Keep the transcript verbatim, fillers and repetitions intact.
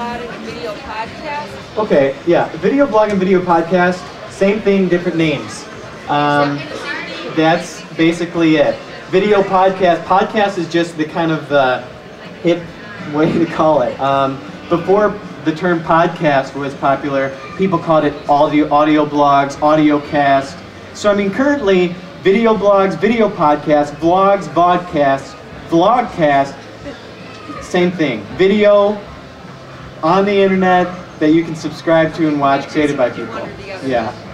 blog and video podcast. Okay, yeah, video blog and video podcast, same thing, different names. Um, that's basically it. Video podcast, podcast is just the kind of uh, hip way to call it. Um, before the term podcast was popular, people called it audio, audio blogs, audio cast. So I mean, currently, video blogs, video podcasts, vlogs, vodcasts, vlogcast, same thing. Video on the internet that you can subscribe to and watch, created by people. Yeah.